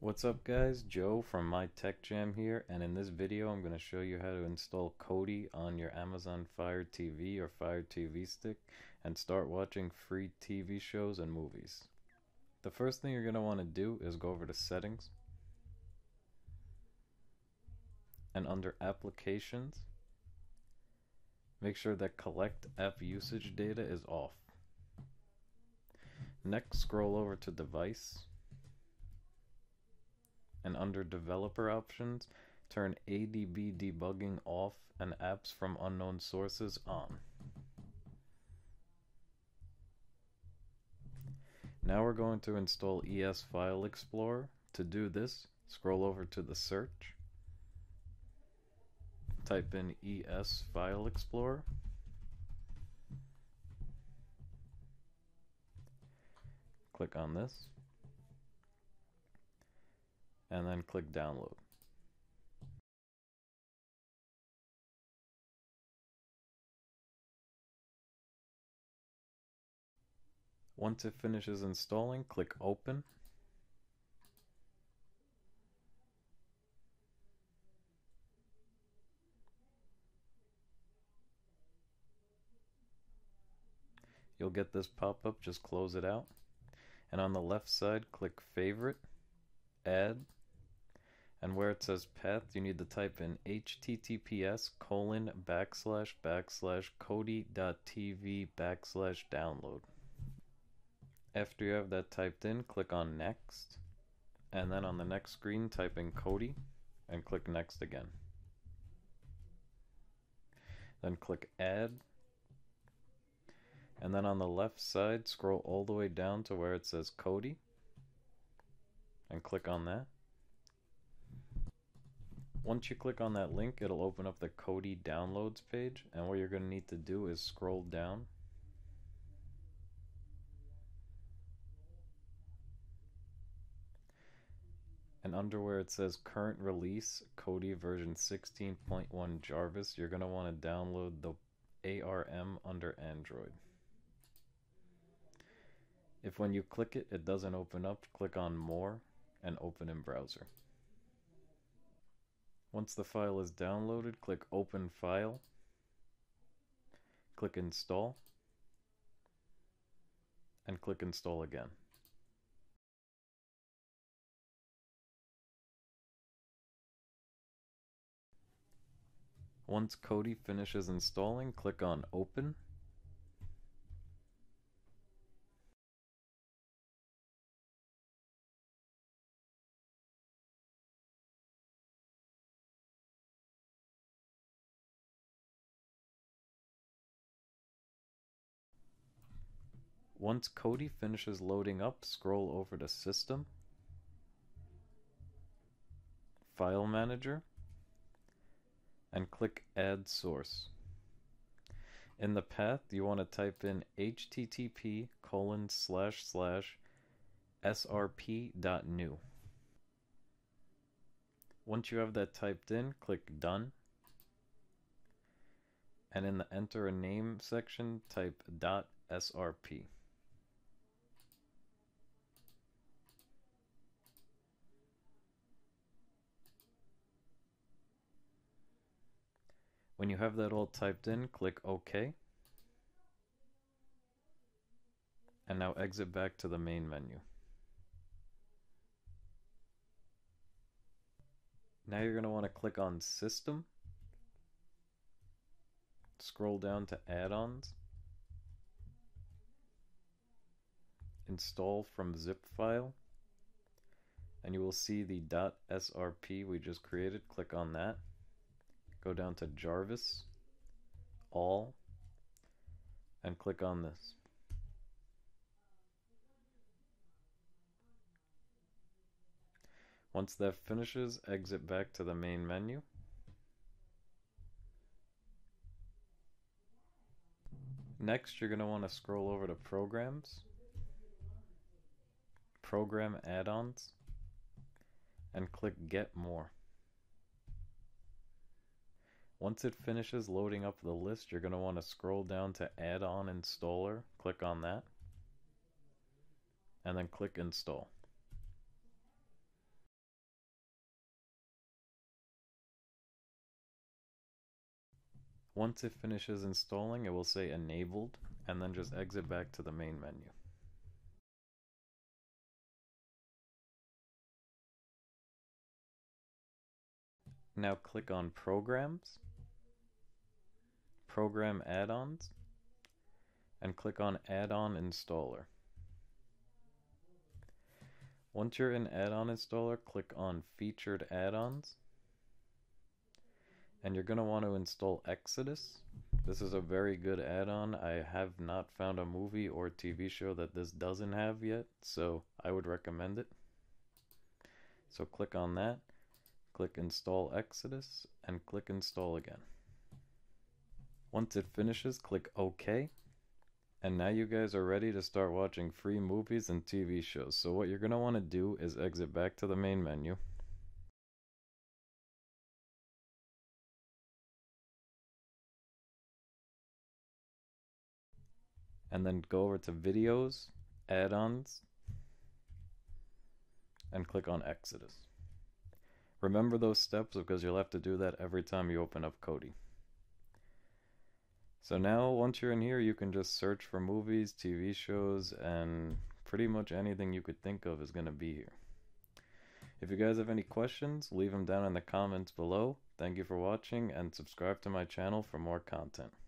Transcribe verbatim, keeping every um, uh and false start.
What's up guys, Joe from My Tech Jam here, and in this video I'm going to show you how to install Kodi on your Amazon Fire T V or Fire T V Stick and start watching free T V shows and movies. The first thing you're going to want to do is go over to Settings, and under Applications, make sure that Collect App Usage Data is off. Next, scroll over to Device, and under Developer Options, turn A D B Debugging off and Apps from Unknown Sources on. Now we're going to install E S File Explorer. To do this, scroll over to the search, type in E S File Explorer, click on this, and then click download. Once it finishes installing, click open. You'll get this pop-up, just close it out. And on the left side, click Favorite, Add, and where it says path, you need to type in https colon backslash backslash kodi.tv backslash download. After you have that typed in, click on Next, and then on the next screen type in Kodi and click Next again. Then click Add, and then on the left side scroll all the way down to where it says Kodi and click on that. Once you click on that link, it'll open up the Kodi Downloads page, and what you're going to need to do is scroll down and under where it says Current Release Kodi version sixteen point one Jarvis, you're going to want to download the A R M under Android. If when you click it, it doesn't open up, click on More and Open in Browser. Once the file is downloaded, click Open File, click Install, and click Install again. Once Kodi finishes installing, click on Open, Once Kodi finishes loading up, scroll over to System, File Manager, and click Add Source. In the path, you want to type in http colon slash slash srp.new. Once you have that typed in, click Done, and in the Enter a Name section, type .srp. When you have that all typed in, click OK. And now exit back to the main menu. Now you're going to want to click on System, scroll down to Add-ons, Install from zip file, and you will see the .srp we just created. Click on that. Go down to Jarvis, All, and click on this. Once that finishes, exit back to the main menu. Next, you're going to want to scroll over to Programs, Program Add-ons, and click Get More. Once it finishes loading up the list, you're going to want to scroll down to Add-on Installer, click on that, and then click Install. Once it finishes installing, it will say enabled, and then just exit back to the main menu. Now click on Programs, Program Add-ons, and click on Add-on Installer. Once you're in Add-on Installer, click on Featured Add-ons, and you're going to want to install Exodus. This is a very good add-on. I have not found a movie or T V show that this doesn't have yet, so I would recommend it. So click on that. Click Install Exodus and click Install again. Once it finishes, click OK. And now you guys are ready to start watching free movies and T V shows. So what you're going to want to do is exit back to the main menu. And then go over to Videos, Add-ons, and click on Exodus. Remember those steps because you'll have to do that every time you open up Kodi. So now once you're in here, you can just search for movies, T V shows, and pretty much anything you could think of is going to be here. If you guys have any questions, leave them down in the comments below. Thank you for watching and subscribe to my channel for more content.